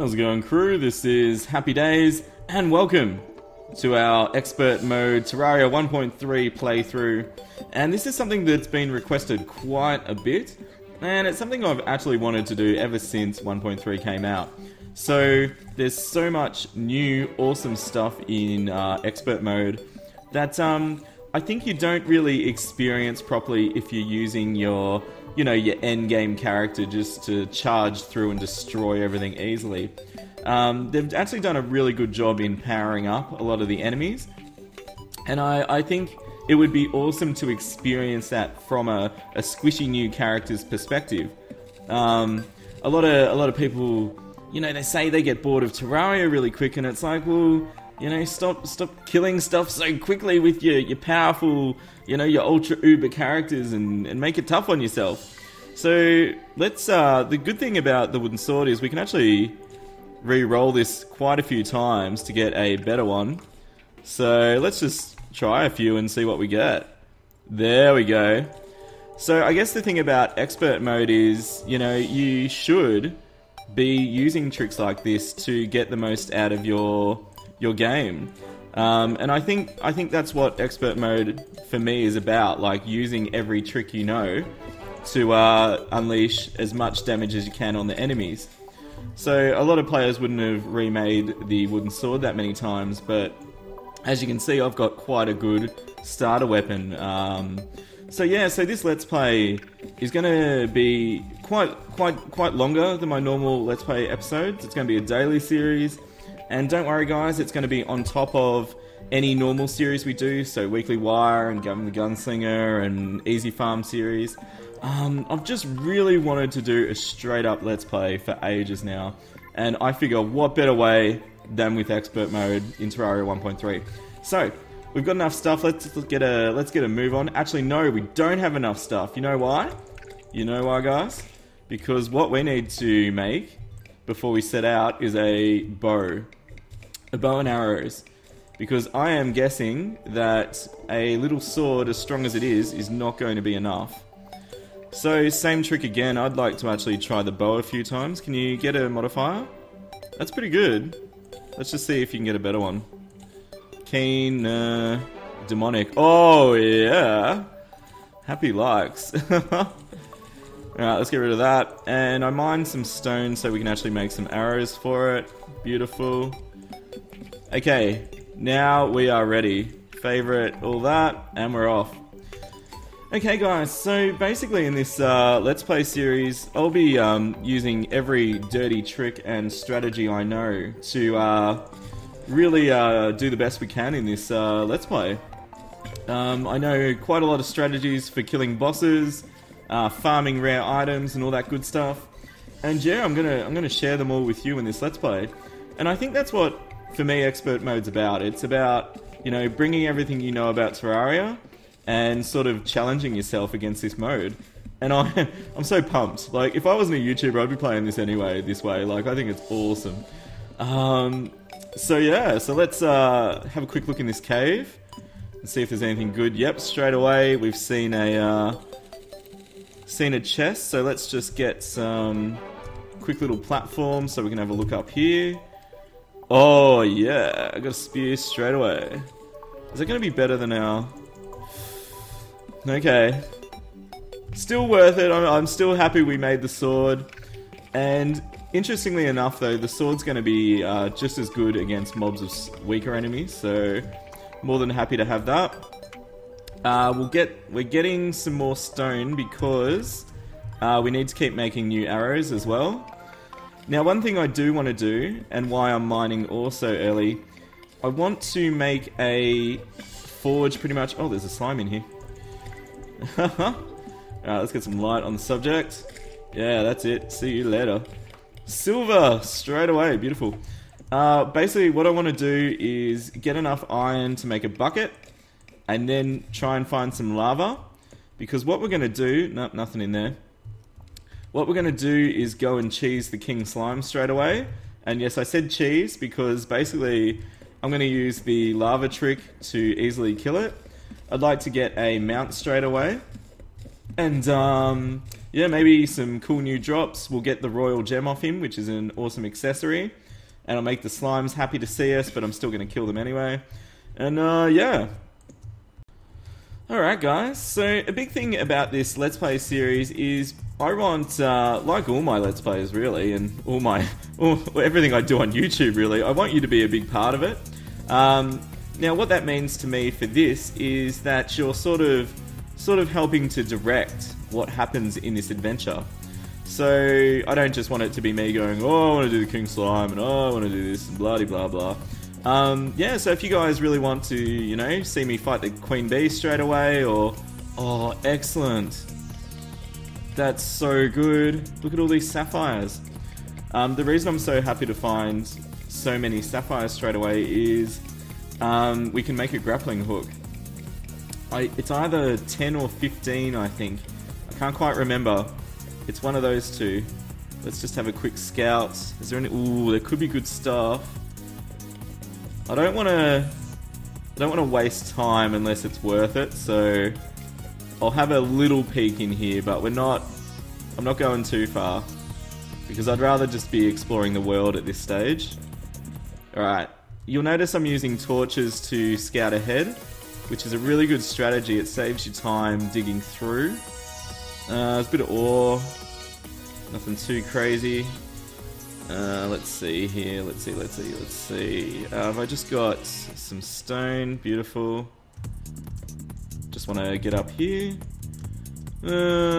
How's it going, crew? This is Happy Days, and welcome to our Expert Mode Terraria 1.3 playthrough. And this is something that's been requested quite a bit, and it's something I've actually wanted to do ever since 1.3 came out. So there's so much new, awesome stuff in Expert Mode that I think you don't really experience properly if you're using your your end game character just to charge through and destroy everything easily. They've actually done a really good job in powering up a lot of the enemies, and I think it would be awesome to experience that from a squishy new character's perspective. A lot of people, they say they get bored of Terraria really quick, and it's like, well, stop killing stuff so quickly with your powerful, your ultra uber characters, and make it tough on yourself. So let's, the good thing about the wooden sword is we can actually re-roll this quite a few times to get a better one. So let's just try a few and see what we get. There we go. So I guess the thing about Expert Mode is, you should be using tricks like this to get the most out of your game, and I think that's what Expert Mode for me is about, like using every trick to unleash as much damage as you can on the enemies. So a lot of players wouldn't have remade the wooden sword that many times, but as you can see, I've got quite a good starter weapon. So yeah, so this Let's Play is going to be quite longer than my normal Let's Play episodes. It's going to be a daily series. And don't worry, guys, it's going to be on top of any normal series we do, so Weekly Wire and Gavin the Gunslinger and Easy Farm series. I've just really wanted to do a straight-up Let's Play for ages now, and I figure what better way than with Expert Mode in Terraria 1.3. So we've got enough stuff. Let's get a move on. Actually, no, we don't have enough stuff. You know why? You know why, guys? Because what we need to make before we set out is a bow. A bow and arrows, because I am guessing that a little sword, as strong as it is not going to be enough. So same trick again, I'd like to actually try the bow a few times. Can you get a modifier? That's pretty good. Let's just see if you can get a better one. Keen, demonic. Oh yeah! Happy likes. Alright, let's get rid of that, and I mine some stone so we can actually make some arrows for it. Beautiful. Okay, now we are ready. Favorite, all that, and we're off. Okay guys, so basically in this Let's Play series, I'll be using every dirty trick and strategy I know to really do the best we can in this Let's Play. I know quite a lot of strategies for killing bosses, farming rare items and all that good stuff. And yeah, I'm gonna share them all with you in this Let's Play. And I think that's what, for me, Expert Mode's about. It's about, bringing everything you know about Terraria and sort of challenging yourself against this mode. And I'm so pumped. Like, if I wasn't a YouTuber, I'd be playing this anyway, this way. Like, I think it's awesome. So yeah, so let's have a quick look in this cave and see if there's anything good. Yep, straight away we've seen a chest, so let's just get some quick little platforms so we can have a look up here. Oh yeah, I got a spear straight away. Is it going to be better than our... Okay. Still worth it, I'm still happy we made the sword. And interestingly enough though, the sword's going to be just as good against mobs of weaker enemies, so more than happy to have that. We're getting some more stone because we need to keep making new arrows as well. Now, one thing I do want to do, and why I'm mining also early, I want to make a forge pretty much... Oh, there's a slime in here. Alright, let's get some light on the subject. Yeah, that's it. See you later. Silver! Straight away. Beautiful. Basically, what I want to do is get enough iron to make a bucket, and then try and find some lava. Because what we're going to do... Nope, nothing in there. What we're going to do is go and cheese the King Slime straight away. And yes, I said cheese because basically I'm going to use the lava trick to easily kill it. I'd like to get a mount straight away. And yeah, maybe some cool new drops. We'll get the royal gem off him, which is an awesome accessory. And I'll make the slimes happy to see us, but I'm still going to kill them anyway. And yeah. Alright guys, so a big thing about this Let's Play series is I want, like all my Let's Plays really, and everything I do on YouTube really, I want you to be a big part of it. Now what that means to me for this is that you're sort of helping to direct what happens in this adventure. So I don't just want it to be me going, oh, I want to do the King Slime, and oh, I want to do this, and blah-de-blah-blah. Yeah, so if you guys really want to, you know, see me fight the Queen Bee straight away, or... oh, excellent. That's so good. Look at all these sapphires. The reason I'm so happy to find so many sapphires straight away is we can make a grappling hook. It's either 10 or 15, I think. I can't quite remember. It's one of those two. Let's just have a quick scout. Is there any... ooh, there could be good stuff. I don't want to waste time unless it's worth it, so I'll have a little peek in here, but I'm not going too far, because I'd rather just be exploring the world at this stage. Alright, you'll notice I'm using torches to scout ahead, which is a really good strategy. It saves you time digging through. There's a bit of ore, nothing too crazy. Let's see here, let's see. Have I just got some stone? Beautiful. Just want to get up here.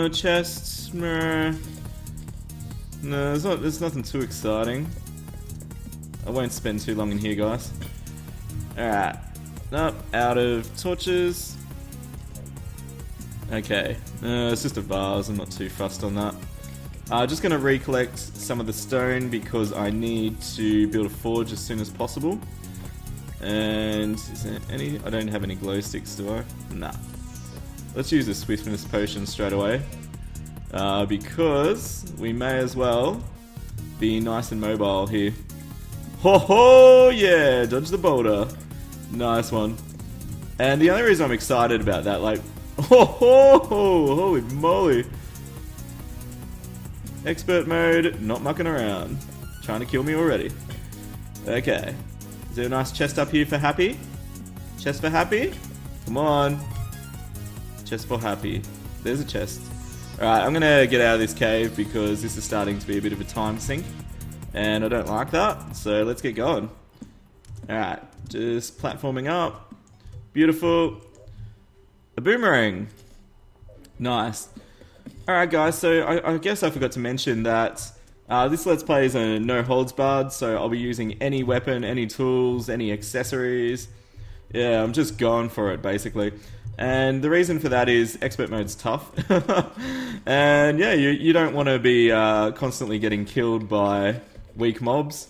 Chests. No, there's nothing too exciting. I won't spend too long in here, guys. Alright. Nope, out of torches. Okay. It's just a vase, I'm not too fussed on that. Just going to recollect some of the stone because I need to build a forge as soon as possible. And is there any? I don't have any glow sticks, do I? Nah. Let's use the swiftness potion straight away because we may as well be nice and mobile here. Ho ho! Yeah, dodge the boulder. Nice one. And the only reason I'm excited about that, like, ho ho! Holy moly! Expert mode, not mucking around. Trying to kill me already. Okay. Is there a nice chest up here for Happy? Chest for Happy? Come on. Chest for Happy. There's a chest. Alright, I'm gonna get out of this cave because this is starting to be a bit of a time sink. And I don't like that, so let's get going. Alright, just platforming up. Beautiful. A boomerang. Nice. Alright guys, so I guess I forgot to mention that this Let's Play is a no holds barred, so I'll be using any weapon, any tools, any accessories. Yeah, I'm just going for it basically. And the reason for that is expert mode's tough. And yeah, you don't want to be constantly getting killed by weak mobs.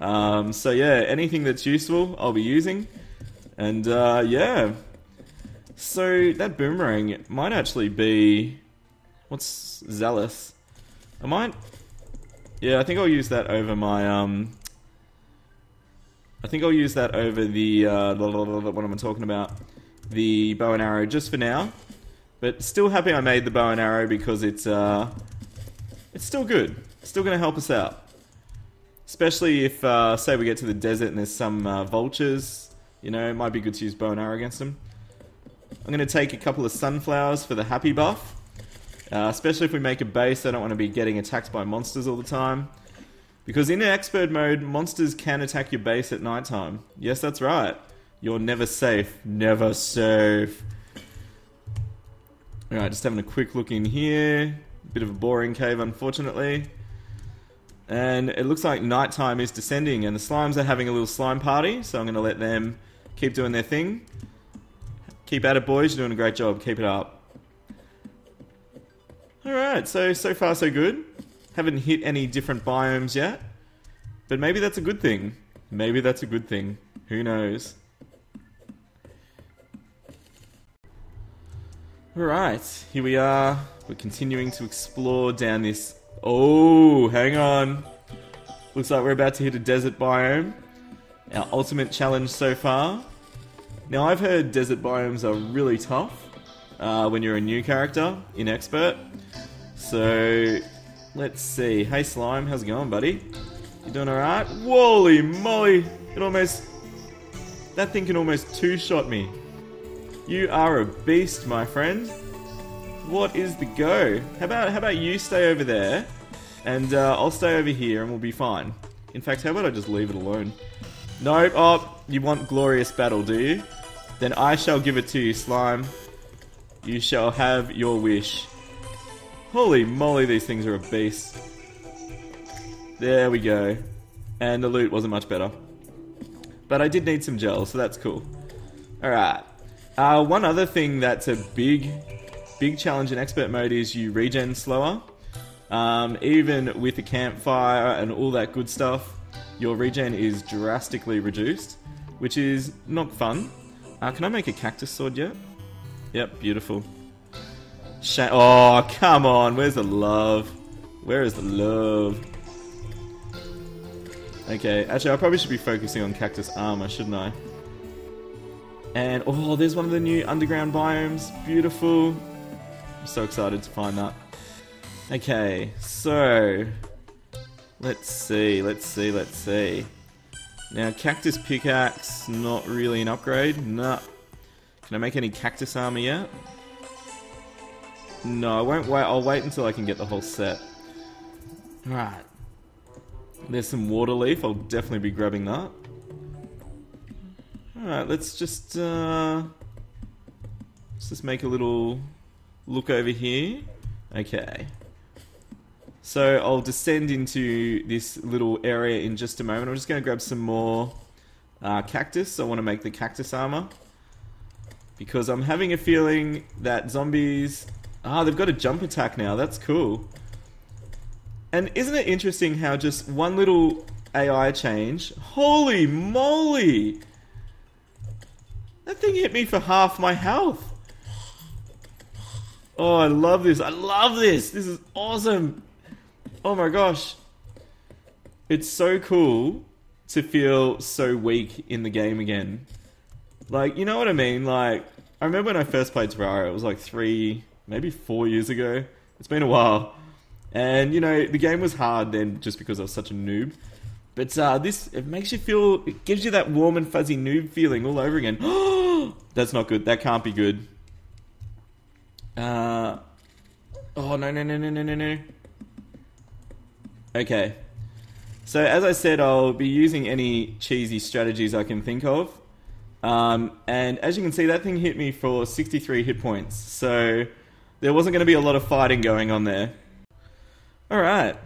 So yeah, anything that's useful I'll be using. And yeah. So that boomerang might actually be... what's zealous? I might... yeah, I think I'll use that over my, I think I'll use that over the, what am I talking about? The bow and arrow, just for now. But still happy I made the bow and arrow because it's still good. It's still going to help us out. Especially if, say we get to the desert and there's some vultures. You know, it might be good to use bow and arrow against them. I'm going to take a couple of sunflowers for the happy buff. Especially if we make a base, I don't want to be getting attacked by monsters all the time. Because in expert mode, monsters can attack your base at night time. Yes, that's right. You're never safe. Never safe. Alright, just having a quick look in here. Bit of a boring cave, unfortunately. And it looks like night time is descending, and the slimes are having a little slime party, so I'm going to let them keep doing their thing. Keep at it, boys. You're doing a great job. Keep it up. Alright, so far so good. Haven't hit any different biomes yet. But maybe that's a good thing. Maybe that's a good thing. Who knows? Alright, here we are. We're continuing to explore down this... oh, hang on. Looks like we're about to hit a desert biome. Our ultimate challenge so far. Now, I've heard desert biomes are really tough when you're a new character in Expert. So let's see. Hey Slime, how's it going, buddy? You doing alright? Holy moly! It almost... That thing can almost two-shot me. You are a beast, my friend. What is the go? How about you stay over there, and I'll stay over here and we'll be fine. In fact, how about I just leave it alone? Nope. Oh, you want glorious battle, do you? Then I shall give it to you, Slime. You shall have your wish. Holy moly, these things are a beast. There we go. And the loot wasn't much better. But I did need some gel, so that's cool. Alright. One other thing that's a big challenge in expert mode is you regen slower. Even with the campfire and all that good stuff, your regen is drastically reduced, which is not fun. Can I make a cactus sword yet? Yep, beautiful. Oh, come on, where's the love? Where is the love? Okay, actually I probably should be focusing on cactus armor, shouldn't I? And, oh, there's one of the new underground biomes. Beautiful. I'm so excited to find that. Okay, so... Let's see. Now, cactus pickaxe, not really an upgrade. Nah. Can I make any cactus armor yet? No, I won't wait. I'll wait until I can get the whole set. Alright. There's some water leaf. I'll definitely be grabbing that. Alright, let's just make a little look over here. Okay. So I'll descend into this little area in just a moment. I'm just going to grab some more cactus. I want to make the cactus armor. Because I'm having a feeling that zombies... Ah, they've got a jump attack now. That's cool. And isn't it interesting how just one little AI change... Holy moly! That thing hit me for half my health. Oh, I love this. I love this. This is awesome. Oh my gosh. It's so cool to feel so weak in the game again. Like, you know what I mean? Like, I remember when I first played Terraria, it was like 3, maybe 4 years ago. It's been a while. And, you know, the game was hard then just because I was such a noob. But this, it makes you feel, it gives you that warm and fuzzy noob feeling all over again. That's not good. That can't be good. Oh, no. Okay. So, as I said, I'll be using any cheesy strategies I can think of. And as you can see, that thing hit me for 63 hit points. So, there wasn't going to be a lot of fighting going on there. Alright.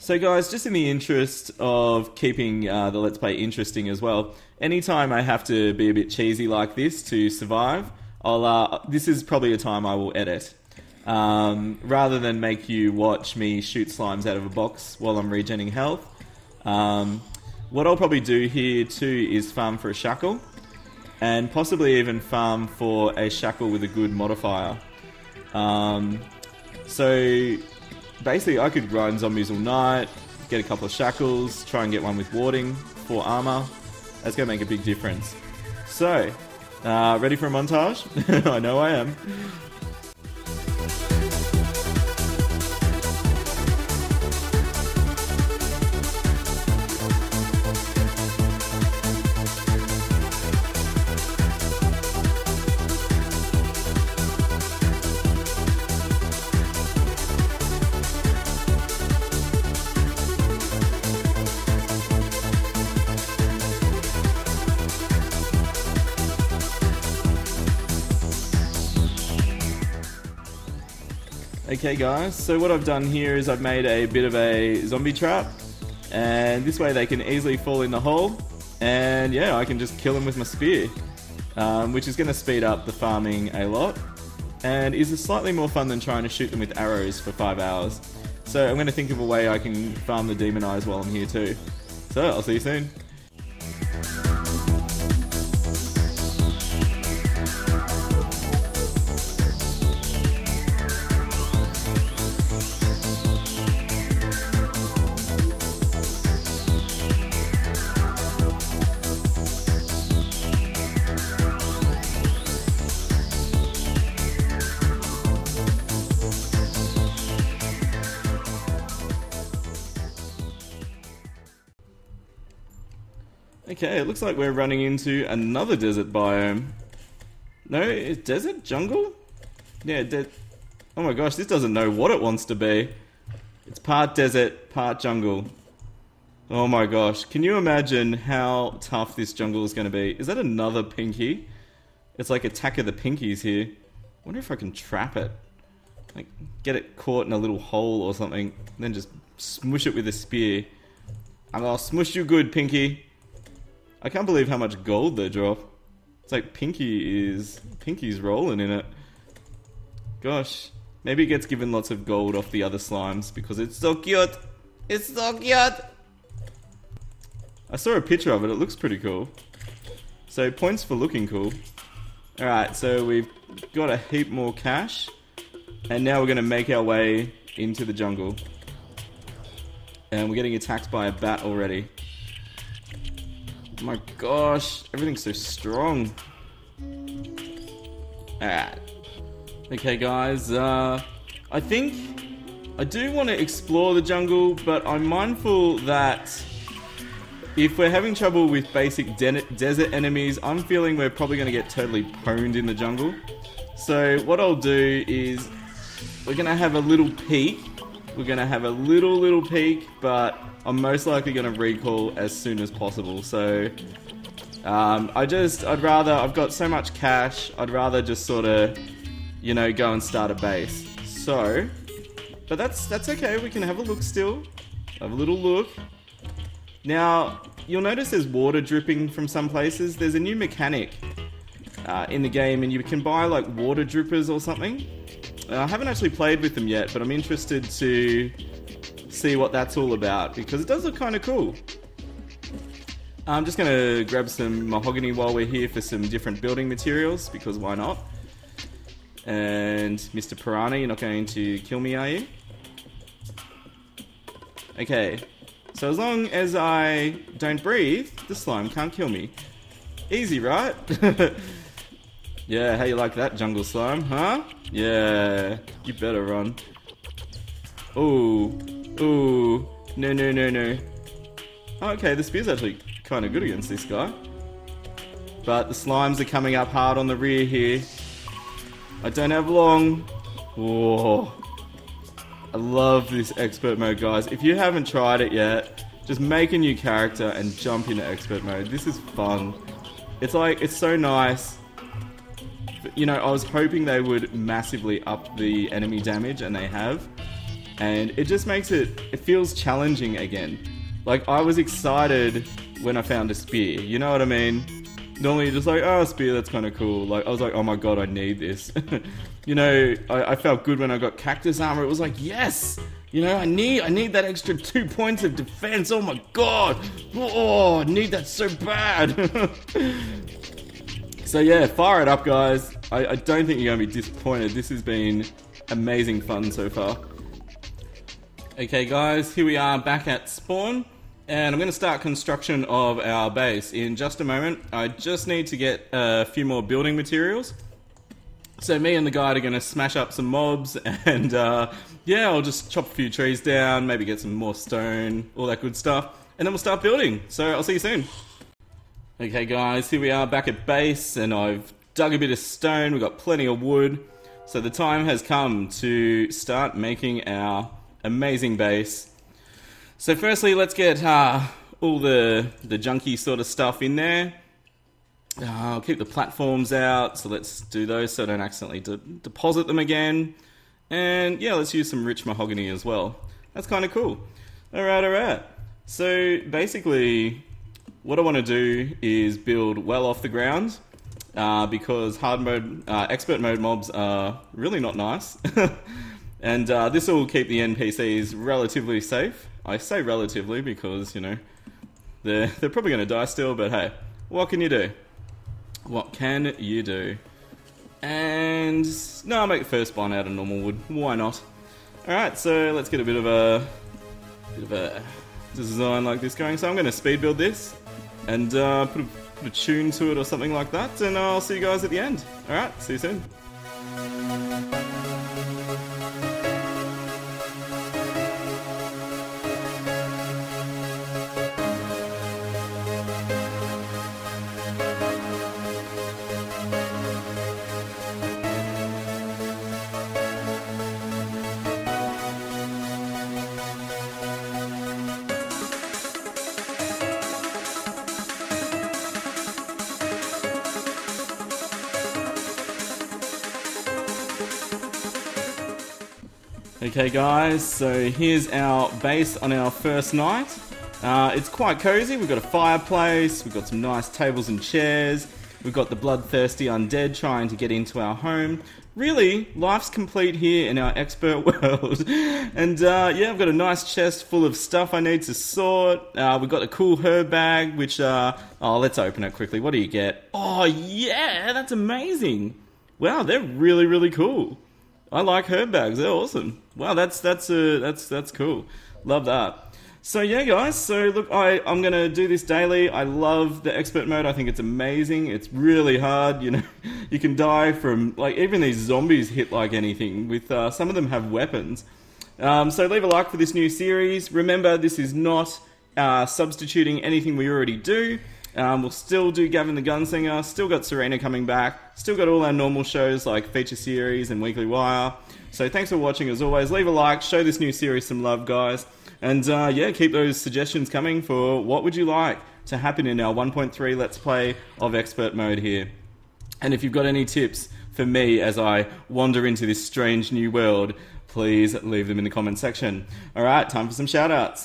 So guys, just in the interest of keeping the Let's Play interesting as well, anytime I have to be a bit cheesy like this to survive, I'll, this is probably a time I will edit. Rather than make you watch me shoot slimes out of a box while I'm regening health. What I'll probably do here too is farm for a shackle, and possibly even farm for a shackle with a good modifier. So... Basically, I could grind zombies all night, get a couple of shackles, try and get one with warding, 4 armor. That's going to make a big difference. So, ready for a montage? I know I am. Okay guys, so what I've done here is I've made a bit of a zombie trap, and this way they can easily fall in the hole, and yeah, I can just kill them with my spear, which is going to speed up the farming a lot, and is slightly more fun than trying to shoot them with arrows for 5 hours. So I'm going to think of a way I can farm the Demon Eyes while I'm here too. So I'll see you soon. Okay, it looks like we're running into another desert biome. No, it's desert? Jungle? Yeah, oh my gosh, this doesn't know what it wants to be. It's part desert, part jungle. Oh my gosh, can you imagine how tough this jungle is going to be? Is that another pinky? It's like Attack of the Pinkies here. I wonder if I can trap it. Like, get it caught in a little hole or something, then just smush it with a spear. And I'll smush you good, Pinky. I can't believe how much gold they drop. It's like Pinky's rolling in it. Gosh, maybe it gets given lots of gold off the other slimes because it's so cute. It's so cute. I saw a picture of it, it looks pretty cool. So points for looking cool. Alright, so we've got a heap more cash. And now we're going to make our way into the jungle. And we're getting attacked by a bat already. Oh my gosh, everything's so strong. Alright. Okay guys, I think I do want to explore the jungle, but I'm mindful that if we're having trouble with basic desert enemies, I'm feeling we're probably going to get totally pwned in the jungle. So what I'll do is we're going to have a little peek. We're going to have a little peek, but I'm most likely going to recall as soon as possible. So I've got so much cash, I'd rather just sort of, you know, go and start a base. So, but that's okay. We can have a look still. Have a little look. Now, you'll notice there's water dripping from some places. There's a new mechanic in the game and you can buy like water drippers or something. I haven't actually played with them yet, but I'm interested to see what that's all about because it does look kind of cool. I'm just going to grab some mahogany while we're here for some different building materials because why not? And Mr. Piranha, you're not going to kill me, are you? Okay. So as long as I don't breathe, the slime can't kill me. Easy, right? Yeah, how you like that, jungle slime, huh? Yeah, you better run. Ooh, ooh, no. Oh, okay, the spear's actually kind of good against this guy. But the slimes are coming up hard on the rear here. I don't have long. Whoa. I love this expert mode, guys. If you haven't tried it yet, just make a new character and jump into expert mode. This is fun. It's like, it's so nice. But, you know, I was hoping they would massively up the enemy damage, and they have. And it just makes it feels challenging again. Like, I was excited when I found a spear, you know what I mean? Normally you're just like, oh, spear, that's kind of cool. Like, I was like, oh my god, I need this. You know, I felt good when I got cactus armor. It was like, yes! You know, I need that extra 2 points of defense. Oh my god! Oh, I need that so bad! So yeah, fire it up, guys. I don't think you're going to be disappointed. This has been amazing fun so far. Okay, guys, here we are back at spawn. And I'm going to start construction of our base in just a moment. I just need to get a few more building materials. So me and the guide are going to smash up some mobs and yeah, I'll just chop a few trees down, maybe get some more stone, all that good stuff. And then we'll start building. So I'll see you soon. Okay guys, here we are back at base and I've dug a bit of stone. We've got plenty of wood. So the time has come to start making our amazing base. So firstly, let's get all the junky sort of stuff in there. I'll keep the platforms out, so let's do those so I don't accidentally deposit them again. And yeah, let's use some rich mahogany as well. That's kind of cool. Alright. So basically, what I want to do is build well off the ground, because expert mode mobs are really not nice. And this will keep the NPCs relatively safe. I say relatively because, you know, they're probably going to die still, but hey, what can you do? What can you do? And no, I'll make the first one out of normal wood. Why not? Alright, so let's get a bit of a design like this going. So I'm going to speed build this and put a tune to it or something like that, and I'll see you guys at the end. Alright, see you soon. Okay guys, so here's our base on our first night. It's quite cozy. We've got a fireplace, we've got some nice tables and chairs, we've got the bloodthirsty undead trying to get into our home. Really, life's complete here in our expert world. And yeah, I've got a nice chest full of stuff I need to sort. We've got a cool herb bag, which, oh, let's open it quickly. What do you get? Oh yeah, that's amazing. Wow, they're really, really cool. I like herb bags, they're awesome. Wow, that's cool. Love that. So yeah guys, so look, I'm going to do this daily. I love the expert mode, I think it's amazing. It's really hard, you know, you can die from, like, even these zombies hit like anything, with some of them have weapons. So leave a like for this new series. Remember, this is not substituting anything we already do. We'll still do Gavin the Gunslinger, still got Serena coming back, still got all our normal shows like Feature Series and Weekly Wire. So thanks for watching as always, leave a like, show this new series some love guys. And yeah, keep those suggestions coming for what would you like to happen in our 1.3 Let's Play of Expert Mode here. And if you've got any tips for me as I wander into this strange new world, please leave them in the comment section. Alright, time for some shoutouts.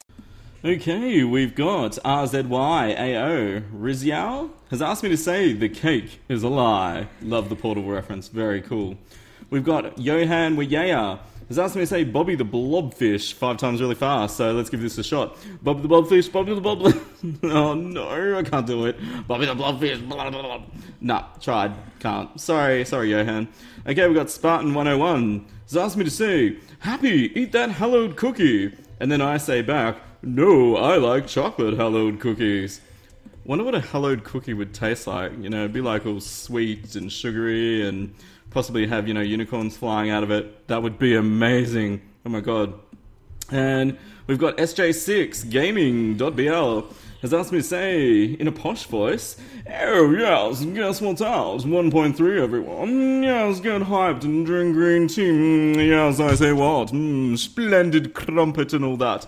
Okay, we've got RZYAO. RZYAO has asked me to say the cake is a lie. Love the Portal reference, very cool. We've got Johan Wyea. He's asked me to say Bobby the Blobfish 5 times really fast, so let's give this a shot. Bobby the Blobfish, Bobby the Blobfish. Oh no, I can't do it. Bobby the Blobfish, blah, blah, blah. Nah, tried, can't. Sorry, Johan. Okay, we've got Spartan 101. He's asked me to say, Happy, eat that hallowed cookie. And then I say back, no, I like chocolate hallowed cookies. Wonder what a hallowed cookie would taste like. You know, it'd be like all sweet and sugary and possibly have, you know, unicorns flying out of it. That would be amazing. Oh my god. And we've got SJ6Gaming.bl has asked me to say in a posh voice, oh yes, guess what's out? 1.3 everyone. Yes, get hyped and drink green tea. Yes, I say what? Splendid crumpet and all that.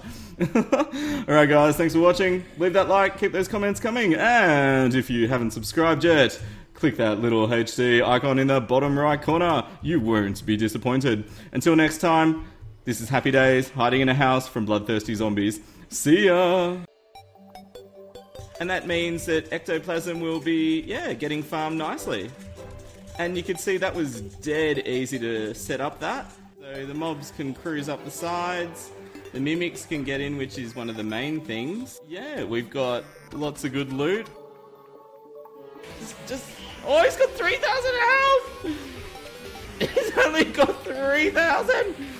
Alright guys, thanks for watching. Leave that like, keep those comments coming. And if you haven't subscribed yet, click that little HD icon in the bottom right corner. You won't be disappointed. Until next time, this is Happy Days, hiding in a house from bloodthirsty zombies. See ya! And that means that ectoplasm will be, yeah, getting farmed nicely. And you can see that was dead easy to set up that. So the mobs can cruise up the sides. The mimics can get in, which is one of the main things. Yeah, we've got lots of good loot. Just oh, he's got 3,000 health! He's only got 3,000!